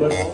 Play night,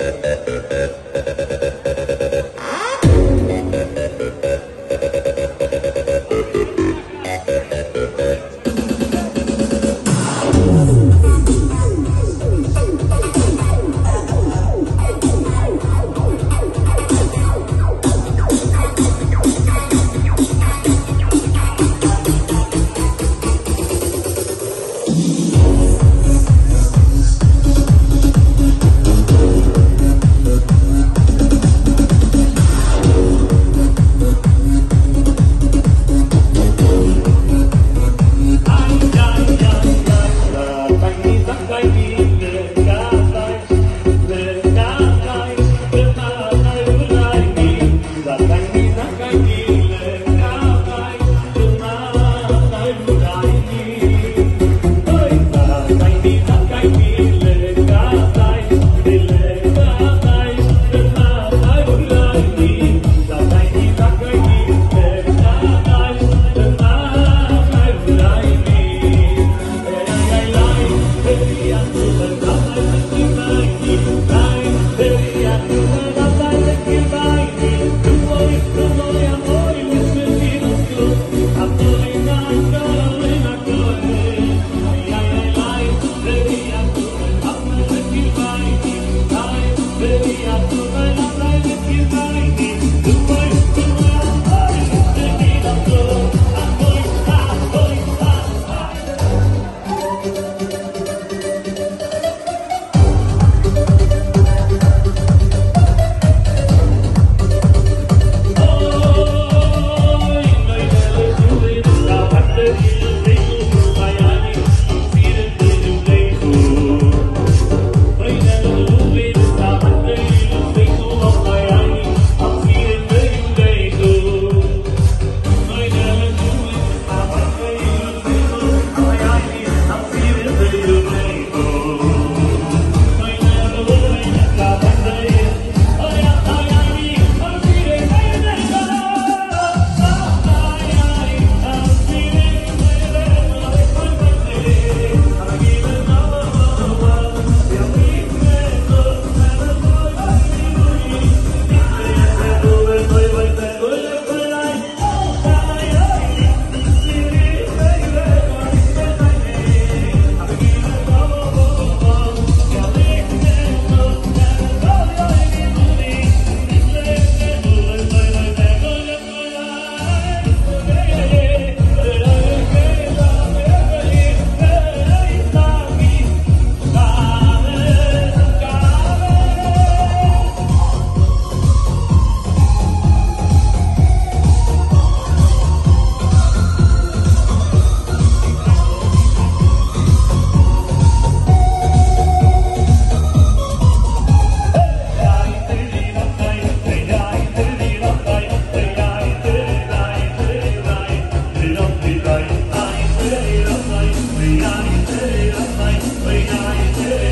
day, night, play night, day.